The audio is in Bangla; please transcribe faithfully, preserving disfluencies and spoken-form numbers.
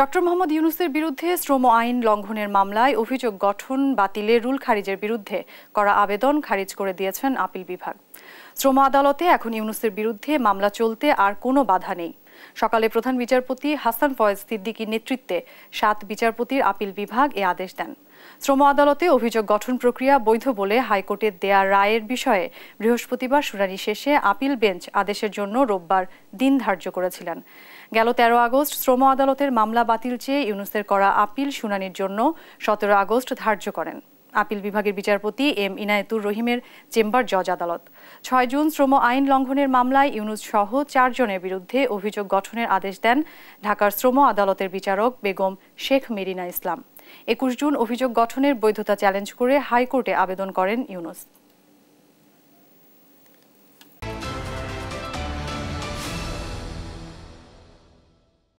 ডক্টর মোহাম্মদ ইউনূসের বিরুদ্ধে শ্রম আইন লঙ্ঘনের মামলায় অভিযোগ গঠন বাতিলে রুল খারিজের বিরুদ্ধে করা আবেদন খারিজ করে দিয়েছেন আপিল বিভাগ। শ্রম আদালতে এখন ইউনূসের বিরুদ্ধে মামলা চলতে আর কোনো বাধা নেই। সকালে প্রধান বিচারপতি হাসান ফয়েজ সিদ্দিকীর নেতৃত্বে সাত বিচারপতির আপিল বিভাগ এ আদেশ দেন। শ্রম আদালতে অভিযোগ গঠন প্রক্রিয়া বৈধ বলে হাইকোর্টের দেয়া রায়ের বিষয়ে বৃহস্পতিবার শুনানি শেষে আপিল বেঞ্চ আদেশের জন্য রোববার দিন ধার্য করেছিলেন। গেল তেরো আগস্ট শ্রম আদালতের মামলা বাতিল চেয়ে ইউনূসের করা আপিল শুনানির জন্য সতেরো আগস্ট ধার্য করেন আপিল বিভাগের বিচারপতি এম ইনায়েতুর রহিমের চেম্বার জজ আদালত। ছয় জুন শ্রম আইন লঙ্ঘনের মামলায় ইউনূস সহ চারজনের বিরুদ্ধে অভিযোগ গঠনের আদেশ দেন ঢাকার শ্রম আদালতের বিচারক বেগম শেখ মেরিনা ইসলাম। একুশ জুন অভিযোগ গঠনের বৈধতা চ্যালেঞ্জ করে হাইকোর্টে আবেদন করেন ইউনূস।